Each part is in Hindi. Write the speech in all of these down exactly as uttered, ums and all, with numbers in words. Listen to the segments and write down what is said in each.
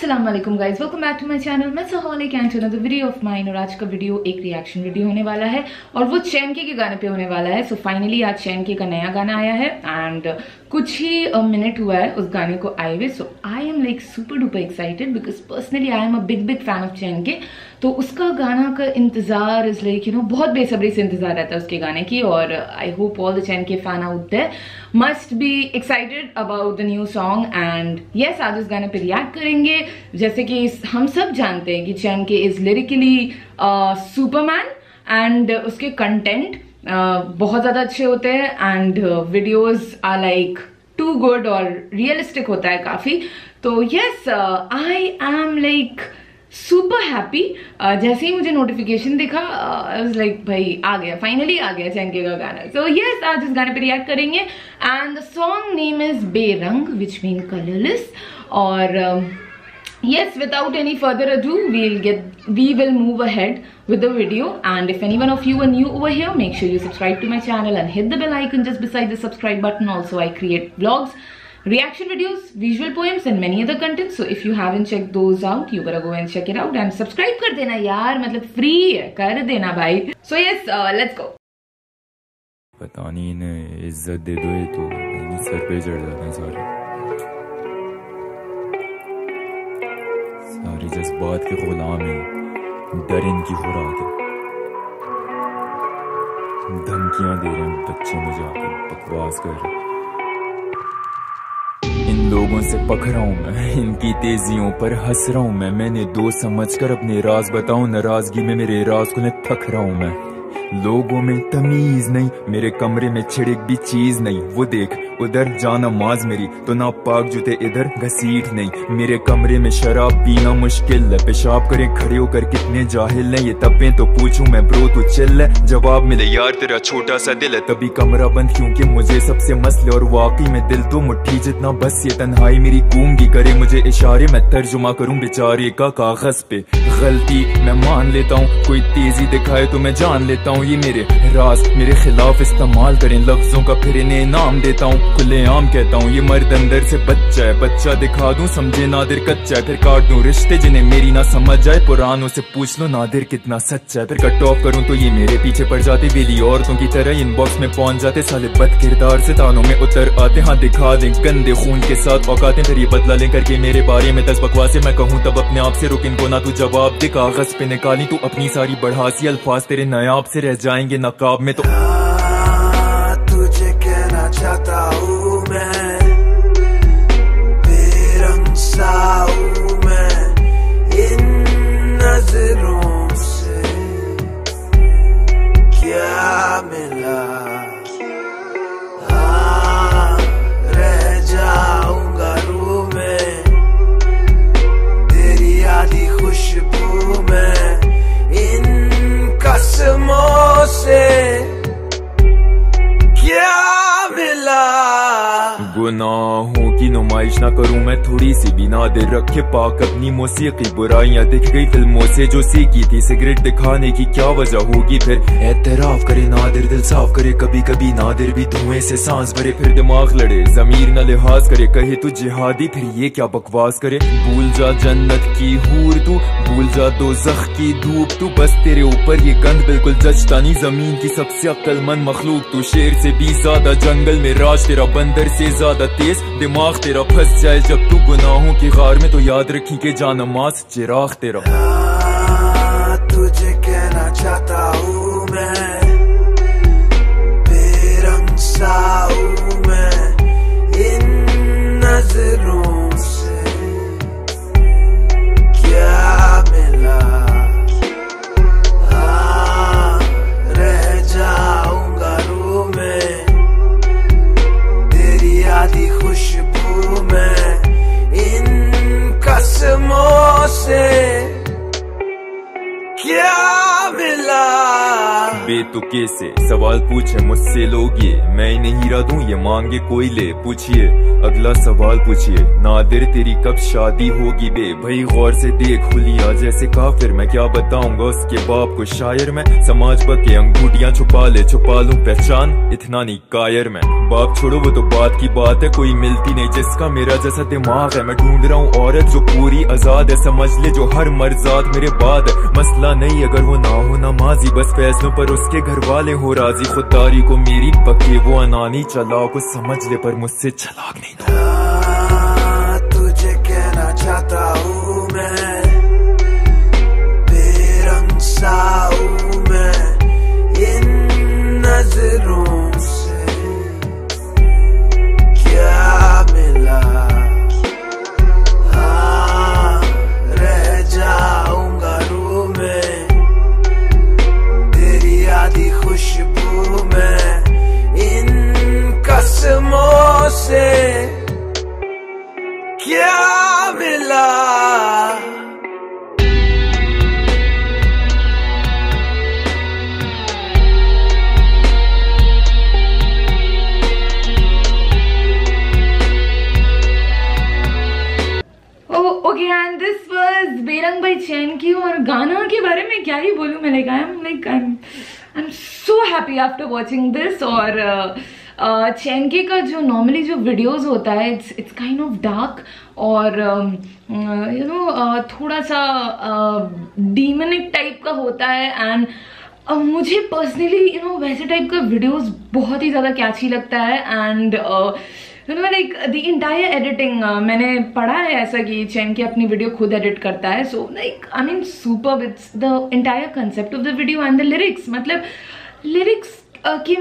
अस्सलामुअलैकुम guys, welcome back to my channel. मैं सहोले can't another video of mine, और आज का वीडियो एक रिएक्शन वीडियो होने वाला है और वो चेन-के के गाने पे होने वाला है। सो so, फाइनली आज चेन-के का नया गाना आया है एंड कुछ ही मिनट uh, हुआ है उस गाने को आए हुए। So I am like super duper excited because personally I am a big big fan of Chen-K. तो उसका गाना का इंतजार इज लाइक यू नो बहुत बेसब्री से इंतजार रहता है उसके गाने की, और I hope all the Chen-K fan out there must be excited about the new song. And yes, आज उस गाने पे रिएक्ट करेंगे। जैसे कि हम सब जानते हैं कि Chen-K is lyrically superman and उसके कंटेंट uh, बहुत ज़्यादा अच्छे होते हैं and videos are like too good और रियलिस्टिक होता है काफ़ी। तो yes, I am like super happy. जैसे ही मुझे नोटिफिकेशन दिखा आई वाज लाइक भाई आ गया, फाइनली आ गया चेन-के का गाना। सो यस, आज इस गाने पे रिएक्ट करेंगे and the song name is बेरंग विच मीन कलरलेस। और yes, without any further ado we'll get we will move ahead with the video, and if anyone of you are new over here make sure you subscribe to my channel and hit the bell icon just beside the subscribe button. Also I create vlogs, reaction videos, visual poems and many other content, so if you haven't checked those out you gotta go and check it out and subscribe kar dena yaar, matlab free hai kar dena bhai। So yes, uh, let's go। pata nahi na izzat de do to nahi sar pe chadh jana sare सारे जज्बात के गुलाम हैं, डर इनकी खुराक है, धमकियां दे रहे हैं बच्चे मुझे आकर बकवास कर रहे। इन लोगों से पक रहा हूँ मैं, इनकी तेजियों पर हंस रहा हूँ मैं। मैंने दो समझकर अपने राज बताऊँ, नाराजगी में मेरे राज को मैं थक रहा हूँ मैं। लोगों में तमीज नहीं, मेरे कमरे में छिड़क भी चीज नहीं। वो देख उधर जाना माज मेरी, तो ना पाक जूते इधर घसीट नहीं। मेरे कमरे में शराब पीना मुश्किल है, पेशाब करे खड़े होकर कितने जाहिल हैं। ये तबे तो पूछूं मैं ब्रो तू चिल है, जवाब मिले यार तेरा छोटा सा दिल है। तभी कमरा बंद क्योंकि मुझे सबसे मसले, और वाकई में दिल तो मुट्ठी जितना बस। ये तन्हाई मेरी गूंगी करे मुझे इशारे, मैं तर्जुमा करूँ बेचारे का कागज पे। गलती मैं मान लेता हूँ, कोई तेजी दिखाए तो मैं जान लेता हूँ। ये मेरे राज मेरे खिलाफ इस्तेमाल करें लफ्जों का, फिर इन्हें नाम देता हूँ खुलेआम कहता हूँ। ये मर्द अंदर से बच्चा है, बच्चा दिखा दूँ समझे नादिर कच्चा है। फिर काट दूँ रिश्ते जिन्हें मेरी ना समझ जाए, पुरानों से पूछ लो नादिर कितना सच्चा है। फिर कट ऑफ करूँ तो ये मेरे पीछे पड़ जाते, वेली औरतों की तरह इनबॉक्स में पहुंच जाते। साले बद किरदार से तानों में उतर आते, हाँ दिखा दें गंदे खून के साथ औकातें। फिर ये बदला ले करके मेरे बारे में दस बकवासे, मैं कहूँ तब अपने आप से रुक इनको ना तू जवाब दे। कागज पे निकाली तू अपनी सारी बढ़ासी, अल्फाज तेरे नायाब से रह जाएंगे नकाब में। तो आ, तुझे कहना चाहता हूँ मैं, बेरंग सा हूँ मैं इन नजरों से, क्या मिला हाँ रह जाऊंगा रूह में, तेरी आधी खुशबू में कसमों से क्या मिला। गुनाहों की नुमाइश ना करूं मैं थोड़ी सी भी, ना दिल रखे पाक अपनी मौसीकी। बुराइयां दिख गई फिल्मों से जो सीखी थी, सिगरेट दिखाने की क्या वजह होगी। फिर एतराफ करे नादिर, दिल साफ करे कभी कभी नादिर भी, धुएं से सांस भरे। फिर दिमाग लड़े जमीर ना लिहाज करे, कहे तू जिहादी फिर ये क्या बकवास करे। भूल जा जन्नत की हूर तू, भूल जा दोज़ख की धूप तू, बस तेरे ऊपर ये गंद बिल्कुल जचता नहीं। जमीन की सबसे अक्लमंद मखलूक तू, शेर से भी ज्यादा जंगल में राज तेरा, बंदर से ज्यादा तेज दिमाग तेरा। फंस जाए जब तू गुनाहों की गार में, तो याद रखी के जानमाज चिराग तेरा। आ, तुझे कहना चाहता हूँ मैं, बेरंग सा हूँ मैं इन नजरों से, क्या मिला हाँ रह जाऊंगा रूह में, तेरी आधी खुशबू में इन कसमों से, क्या मिला। करे तो कैसे, सवाल पूछे मुझसे लोग ये, मैं इन्हें हीरा दूं ये मांगे कोई ले। पूछिए अगला सवाल पूछिए, नादिर तेरी कब शादी होगी बे? भाई गौर से देख हुलिया जैसे काफिर, मैं क्या बताऊंगा उसके बाप को शायर मैं। समाज बके अंगूठियाँ छुपा ले, छुपा लूं पहचान इतना नहीं कायर मैं। बाप छोड़ो वो तो बात की बात है, कोई मिलती नहीं जिसका मेरा जैसा दिमाग है। मैं ढूंढ रहा हूँ औरत जो पूरी आजाद है, समझ ले जो हर मर्जात मेरे बाद है। मसला नहीं अगर वो ना हो ना माजी, बस फैसलों पर उसके घर वाले हो राजी। खुददारी को मेरी पके वो अनानी, चलाओ को समझ ले पर मुझसे चलाक नहीं दो। तुझे कहना चाहता हूँ मैं, बेरंग सा हूँ मैं इन नजरों से, मिला हाँ रह जाऊंगा रू में, तेरी आधी खुशबू में इन कसमों से, क्या मिला। Okay, and this was Berang by Chen-K, और गाना के बारे में क्या ही बोलूँ मैं। लगाया I'm like I'm I'm so happy after watching this। और Chen-K का जो normally जो videos होता है it's it's kind of dark और you know थोड़ा सा demonic type का होता है। and मुझे personally you know वैसे type का videos बहुत ही ज़्यादा catchy लगता है। and like the entire editing मैंने पढ़ा है ऐसा कि Chen-K अपनी वीडियो खुद एडिट करता है। So like I mean superb, it's the entire concept of the video and the lyrics. मतलब लिरिक्स की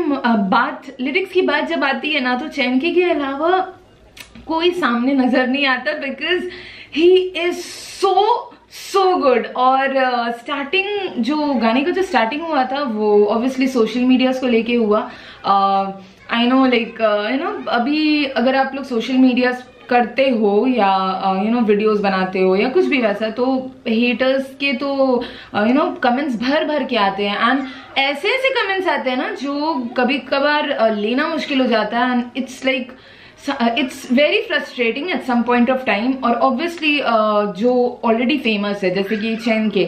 बात लिरिक्स की बात जब आती है ना तो Chen-K के अलावा कोई सामने नज़र नहीं आता, because he is so so good. और स्टार्टिंग uh, जो गाने का जो स्टार्टिंग हुआ था वो ऑब्वियसली सोशल मीडियाज़ को लेके हुआ। I know like you know अभी अगर आप लोग सोशल मीडिया करते हो या यू नो वीडियोस बनाते हो या कुछ भी वैसा, तो हेटर्स के तो यू नो कमेंट्स भर भर के आते हैं। एंड ऐसे ऐसे कमेंट्स आते हैं ना जो कभी कभार uh, लेना मुश्किल हो जाता है। And it's like it's very frustrating at some point of time. और ऑब्वियसली जो ऑलरेडी फेमस है जैसे कि Chen-K,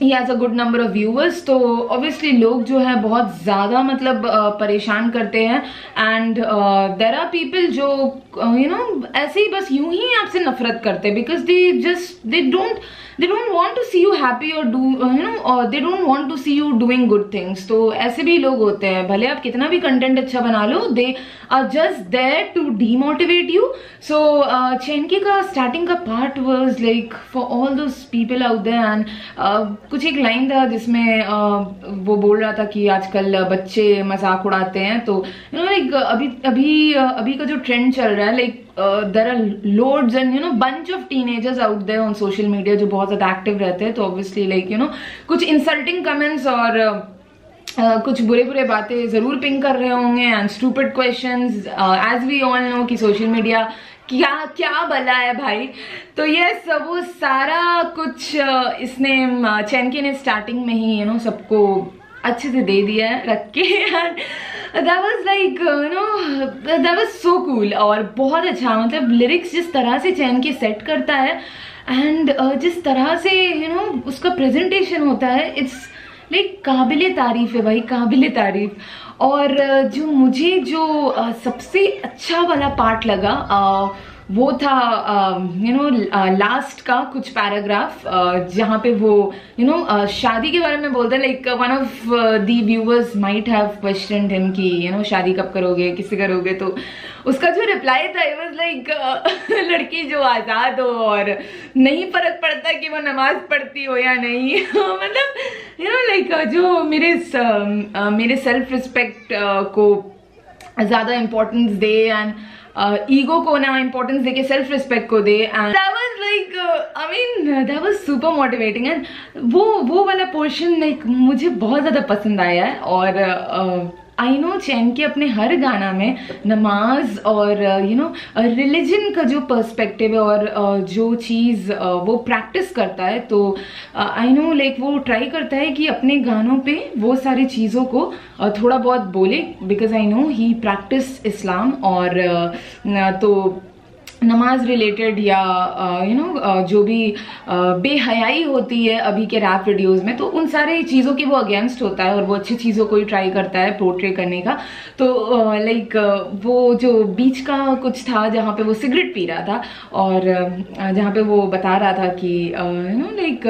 he has a good number of viewers, तो ऑब्वियसली लोग जो है बहुत ज़्यादा मतलब uh, परेशान करते हैं। एंड देर आर पीपल जो यू नो ऐसे ही बस यूं ही आपसे नफरत करते हैं, because they just they don't they don't want to see you happy और do you know they don't want to see you doing good things. तो ऐसे भी लोग होते हैं, भले आप कितना भी कंटेंट अच्छा बना लो, they are just there to demotivate you. So Chen-K का स्टार्टिंग का part was like for all those people out there. And कुछ एक लाइन था जिसमें uh, वो बोल रहा था कि आजकल बच्चे मजाक उड़ाते हैं, तो यू नो लाइक अभी अभी अभी का जो ट्रेंड चल रहा है like Uh, there are loads and you know bunch of teenagers out there on social media जो बहुत ज़्यादा active रहते हैं। तो obviously like you know कुछ insulting comments और uh, कुछ बुरे बुरे बातें ज़रूर ping कर रहे होंगे and stupid questions uh, as we all know कि social media क्या क्या बला है भाई। तो ये सब वो सारा कुछ uh, इसने Chen-K ने starting में ही you know सबको अच्छे से दे दिया है रख के। That was like you know that was so cool और बहुत अच्छा। मतलब लिरिक्स जिस तरह से Chen-K सेट करता है एंड uh, जिस तरह से यू you नो know, उसका प्रेजेंटेशन होता है, इट्स लाइक काबिले तारीफ़ है भाई, काबिले तारीफ़। और uh, जो मुझे जो uh, सबसे अच्छा वाला पार्ट लगा uh, वो था यू नो लास्ट का कुछ पैराग्राफ uh, जहाँ पे वो you you know know, uh, शादी के बारे में बोलते हैं। Like one of the viewers might have questioned him कि यू नो शादी कब करोगे, किससे करोगे। तो उसका जो रिप्लाई था इट वाज लाइक लड़की जो आज़ाद हो और नहीं फ़र्क पड़ता कि वो नमाज पढ़ती हो या नहीं। मतलब यू नो लाइक जो मेरे uh, मेरे सेल्फ रिस्पेक्ट uh, को ज़्यादा इम्पोर्टेंस दे एंड ईगो uh, को ना इम्पोर्टेंस दे के सेल्फ रिस्पेक्ट को दे। And that was like I mean that was super motivating. And वो वो वाला पोर्शन लाइक मुझे बहुत ज़्यादा पसंद आया है। और uh, आई नो चैन के अपने हर गाना में नमाज और यू नो रिलीजन का जो पर्सपेक्टिव है और uh, जो चीज़ uh, वो प्रैक्टिस करता है, तो आई नो लाइक वो ट्राई करता है कि अपने गानों पे वो सारी चीज़ों को uh, थोड़ा बहुत बोले, because I know he practice Islam और uh, तो नमाज रिलेटेड या you uh, know you know, uh, जो भी uh, बेहयाई होती है अभी के रैप वीडियोस में, तो उन सारे चीज़ों के वो अगेंस्ट होता है और वो अच्छी चीज़ों को ही ट्राई करता है पोर्ट्रे करने का। तो लाइक uh, like, uh, वो जो बीच का कुछ था जहाँ पे वो सिगरेट पी रहा था और uh, जहाँ पे वो बता रहा था कि यू नो लाइक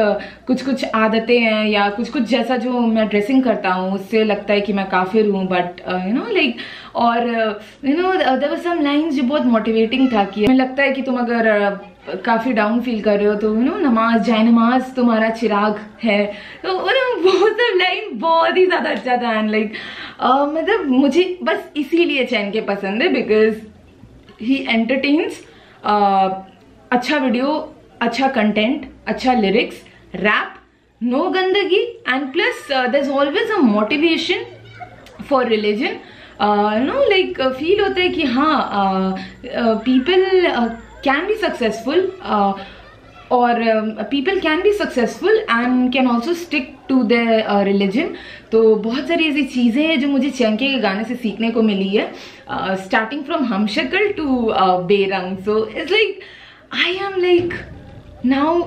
कुछ कुछ आदतें हैं या कुछ कुछ जैसा जो मैं ड्रेसिंग करता हूँ उससे लगता है कि मैं काफिर हूँ, बट यू नो लाइक और you know there were some lines जो बहुत मोटिवेटिंग था कि लगता है कि तुम अगर काफ़ी डाउन फील कर रहे हो तो यू नो नमाज जाए, नमाज तुम्हारा चिराग है। तो वो सब लाइन बहुत ही ज़्यादा अच्छा था एंड लाइक मतलब मुझे बस इसीलिए चैन के पसंद है बिकॉज ही एंटरटेन्स। अच्छा वीडियो, अच्छा कंटेंट, अच्छा लिरिक्स, रैप, नो गंदगी and plus there is always a motivation for religion. No like feel होता है कि हाँ पीपल कैन बी सक्सेसफुल और people can be successful and can also stick to their religion. तो बहुत सारी ऐसी चीज़ें हैं जो मुझे चेंके के गाने से सीखने को मिली है, starting from हमशक्ल to Berang. So it's like I am like now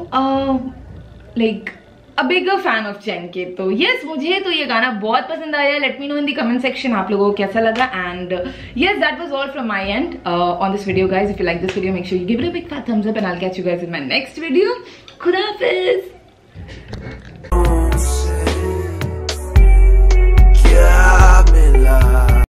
like a bigger fan of Chen-K. तो यस, मुझे तो ये गाना बहुत पसंद आया। Let me know in the comment section आप लोगों को कैसा लगा। And yes, that was all from my end on this video guys. If you like this video make sure you give it a big fat thumbs up and I will catch you guys in my next video. खुदा हाफिज।